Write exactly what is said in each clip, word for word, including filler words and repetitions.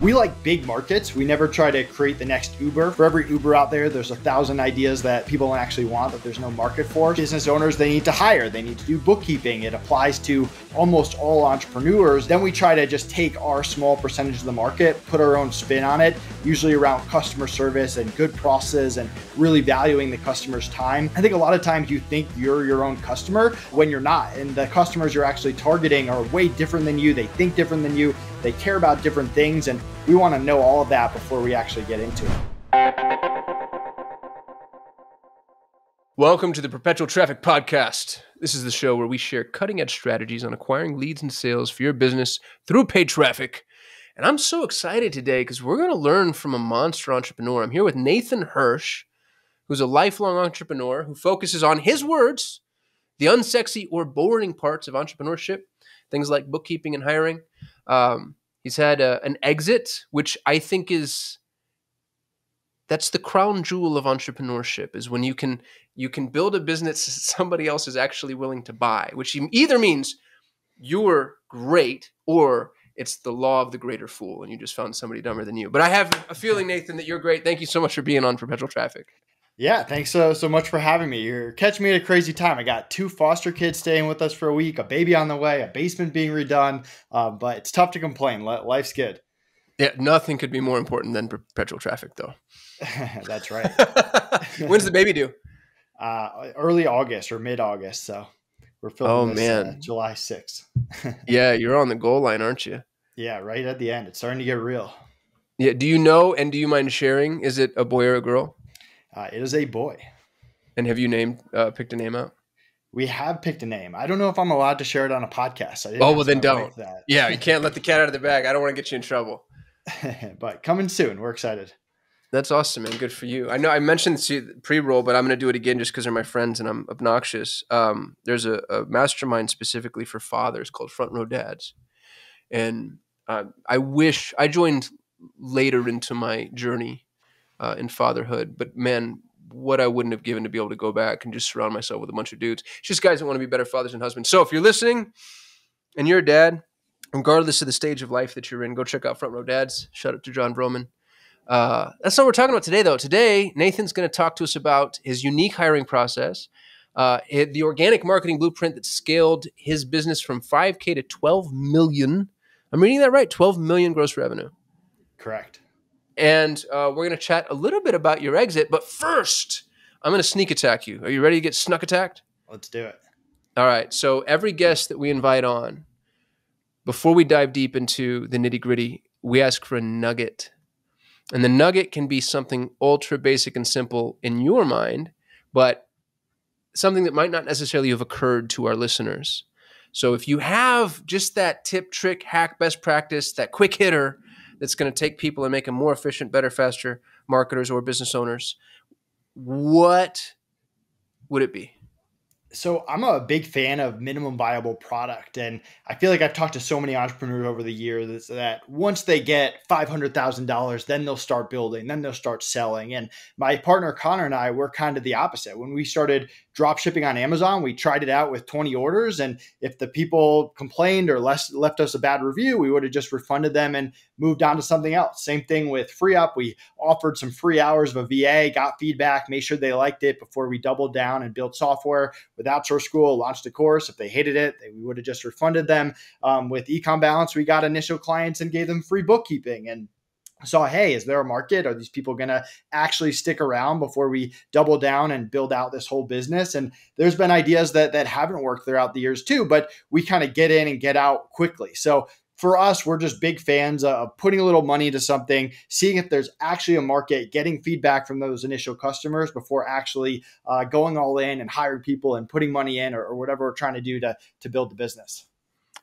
We like big markets. We never try to create the next Uber. For every Uber out there, there's a thousand ideas that people don't actually want that there's no market for. Business owners, they need to hire. They need to do bookkeeping. It applies to almost all entrepreneurs. Then we try to just take our small percentage of the market, put our own spin on it, usually around customer service and good processes and really valuing the customer's time. I think a lot of times you think you're your own customer when you're not. And the customers you're actually targeting are way different than you. They think different than you. They care about different things, and we want to know all of that before we actually get into it. Welcome to the Perpetual Traffic Podcast. This is the show where we share cutting-edge strategies on acquiring leads and sales for your business through paid traffic. And I'm so excited today because we're going to learn from a monster entrepreneur. I'm here with Nathan Hirsch, who's a lifelong entrepreneur who focuses on his words, the unsexy or boring parts of entrepreneurship, things like bookkeeping and hiring. Um, he's had a, an exit, which I think is, that's the crown jewel of entrepreneurship, is when you can, you can build a business that somebody else is actually willing to buy, which either means you're great or it's the law of the greater fool and you just found somebody dumber than you. But I have a feeling, Nathan, that you're great. Thank you so much for being on Perpetual Traffic. Yeah, thanks so so much for having me. You're catching me at a crazy time. I got two foster kids staying with us for a week, a baby on the way, a basement being redone, uh, but it's tough to complain. Life's good. Yeah, nothing could be more important than Perpetual Traffic, though. That's right. When's the baby due? Uh, early August or mid-August, so we're filming oh, this man. Uh, July sixth. Yeah, you're on the goal line, aren't you? Yeah, right at the end. It's starting to get real. Yeah. Do you know, and do you mind sharing, is it a boy or a girl? Uh, it is a boy. And have you named, uh, picked a name out? We have picked a name. I don't know if I'm allowed to share it on a podcast. I oh, well then don't. That. Yeah. You can't let the cat out of the bag. I don't want to get you in trouble, but coming soon. We're excited. That's awesome, man. Good for you. I know I mentioned the pre-roll, but I'm going to do it again just because they're my friends and I'm obnoxious. Um, there's a, a mastermind specifically for fathers called Front Row Dads. And, uh, I wish I joined later into my journey Uh, in fatherhood, but man, what I wouldn't have given to be able to go back and just surround myself with a bunch of dudes. It's just guys that want to be better fathers and husbands. So if you're listening and you're a dad, regardless of the stage of life that you're in, go check out Front Row Dads. Shout out to John Vroman. Uh, that's not what we're talking about today, though. Today, Nathan's going to talk to us about his unique hiring process, uh, it, the organic marketing blueprint that scaled his business from five K to twelve million. I'm reading that right, twelve million gross revenue. Correct. And uh, we're going to chat a little bit about your exit. But first, I'm going to sneak attack you. Are you ready to get snuck attacked? Let's do it. All right. So every guest that we invite on, before we dive deep into the nitty gritty, we ask for a nugget. And the nugget can be something ultra basic and simple in your mind, but something that might not necessarily have occurred to our listeners. So if you have just that tip, trick, hack, best practice, that quick hitter, that's going to take people and make them more efficient, better, faster marketers or business owners, what would it be? So I'm a big fan of minimum viable product. And I feel like I've talked to so many entrepreneurs over the years that once they get five hundred thousand dollars, then they'll start building, then they'll start selling. And my partner, Connor, and I were kind of the opposite. When we started drop shipping on Amazon, we tried it out with twenty orders. And if the people complained or less, left us a bad review, we would have just refunded them and moved on to something else. Same thing with FreeUp. We offered some free hours of a V A, got feedback, made sure they liked it before we doubled down and built software. With Outsource School, launched a course. If they hated it, they, we would have just refunded them. Um, with EcomBalance, we got initial clients and gave them free bookkeeping and saw, hey, is there a market? Are these people going to actually stick around before we double down and build out this whole business? And there's been ideas that that haven't worked throughout the years too, but we kind of get in and get out quickly. So for us, we're just big fans of putting a little money into something, seeing if there's actually a market, getting feedback from those initial customers before actually uh, going all in and hiring people and putting money in or, or whatever we're trying to do to to build the business.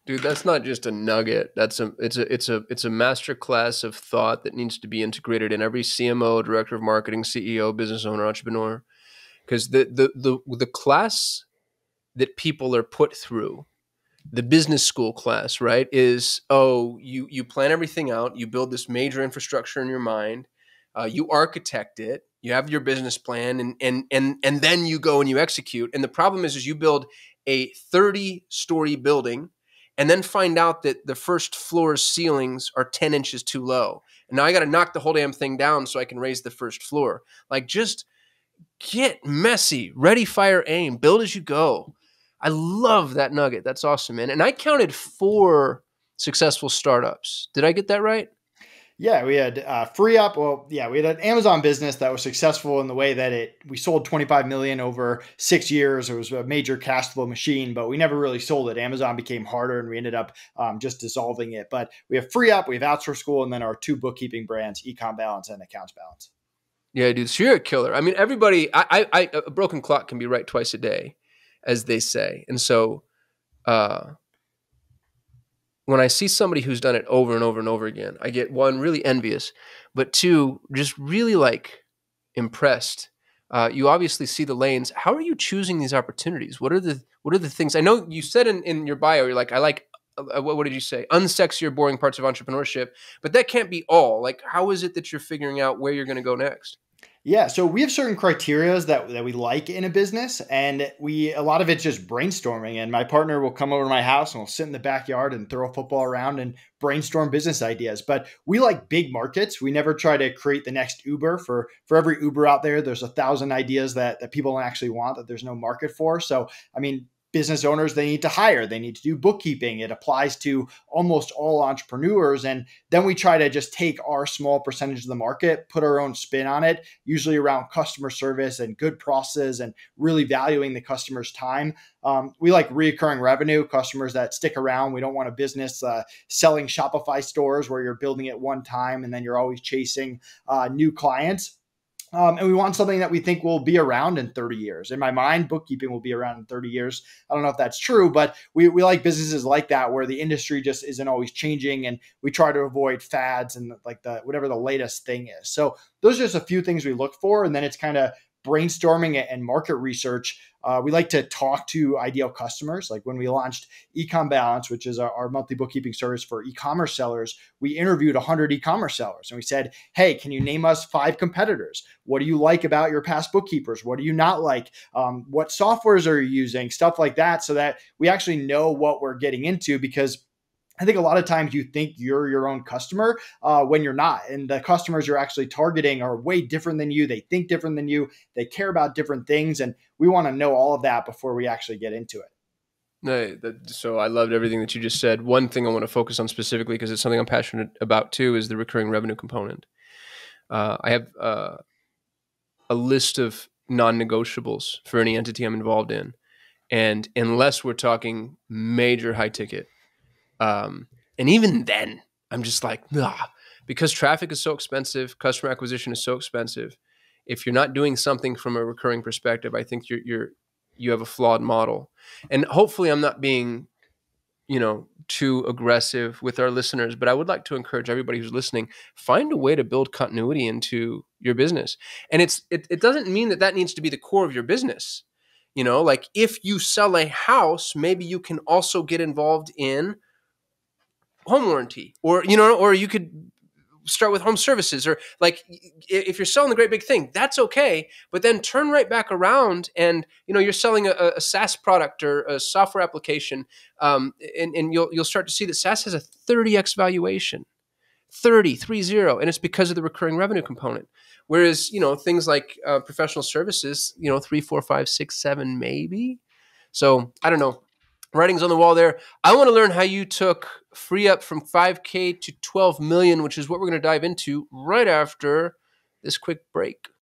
Dude, that's not just a nugget. That's a it's a it's a it's a masterclass of thought that needs to be integrated in every C M O, director of marketing, C E O, business owner, entrepreneur, because the the the the class that people are put through, the business school class, right, is, oh, you you plan everything out, you build this major infrastructure in your mind, uh, you architect it, you have your business plan, and and and and then you go and you execute. And the problem is, is you build a thirty-story building, and then find out that the first floor's ceilings are ten inches too low. And now I got to knock the whole damn thing down so I can raise the first floor. Like, just get messy, ready, fire, aim, build as you go. I love that nugget. That's awesome, man. And I counted four successful startups. Did I get that right? Yeah, we had uh, FreeUp. Well, yeah, we had an Amazon business that was successful in the way that it we sold twenty-five million dollars over six years. It was a major cash flow machine, but we never really sold it. Amazon became harder, and we ended up um, just dissolving it. But we have FreeUp, we have Outsource School, and then our two bookkeeping brands, EcomBalance and Accounts Balance. Yeah, dude, so you're a killer. I mean, everybody, I, I, I, a broken clock can be right twice a day, as they say. And so uh, when I see somebody who's done it over and over and over again, I get, one, really envious, but two, just really like impressed. Uh, you obviously see the lanes. How are you choosing these opportunities? What are the what are the things? I know you said in, in your bio, you're like, I like, uh, what, what did you say? Unsexy or boring parts of entrepreneurship, but that can't be all. Like, how is it that you're figuring out where you're going to go next? Yeah, so we have certain criterias that, that we like in a business, and we a lot of it's just brainstorming. And my partner will come over to my house and we'll sit in the backyard and throw a football around and brainstorm business ideas. But we like big markets. We never try to create the next Uber. For for every Uber out there, there's a thousand ideas that, that people actually want that there's no market for. So, I mean, business owners, they need to hire, they need to do bookkeeping. It applies to almost all entrepreneurs. And then we try to just take our small percentage of the market, put our own spin on it, usually around customer service and good processes and really valuing the customer's time. Um, we like reoccurring revenue, customers that stick around. We don't want a business uh, selling Shopify stores where you're building it one time and then you're always chasing uh, new clients. Um, and we want something that we think will be around in thirty years. In my mind, bookkeeping will be around in thirty years. I don't know if that's true, but we, we like businesses like that where the industry just isn't always changing, and we try to avoid fads and like the whatever the latest thing is. So those are just a few things we look for. And then it's kind of brainstorming and market research. Uh, we like to talk to ideal customers. Like when we launched EcomBalance, which is our, our monthly bookkeeping service for e-commerce sellers, we interviewed one hundred e-commerce sellers and we said, hey, can you name us five competitors? What do you like about your past bookkeepers? What do you not like? Um, what softwares are you using? Stuff like that, so that we actually know what we're getting into, because I think a lot of times you think you're your own customer uh, when you're not. And the customers you're actually targeting are way different than you. They think different than you. They care about different things. And we want to know all of that before we actually get into it. No, that, so I loved everything that you just said. One thing I want to focus on specifically, because it's something I'm passionate about too, is the recurring revenue component. Uh, I have uh, a list of non-negotiables for any entity I'm involved in. And unless we're talking major high ticket, Um, and even then I'm just like, ah, because traffic is so expensive. Customer acquisition is so expensive. If you're not doing something from a recurring perspective, I think you're, you're, you have a flawed model. And hopefully I'm not being, you know, too aggressive with our listeners, but I would like to encourage everybody who's listening, find a way to build continuity into your business. And it's, it, it doesn't mean that that needs to be the core of your business. You know, like if you sell a house, maybe you can also get involved in home warranty, or, you know, or you could start with home services, or like if you're selling the great big thing, that's okay. But then turn right back around and, you know, you're selling a, a SaaS product or a software application. Um, and, and you'll, you'll start to see that SaaS has a thirty X valuation, thirty, three zero. And it's because of the recurring revenue component. Whereas, you know, things like uh, professional services, you know, three, four, five, six, seven, maybe. So I don't know. Writing's on the wall there. I want to learn how you took FreeUp from five K to twelve million, which is what we're going to dive into right after this quick break.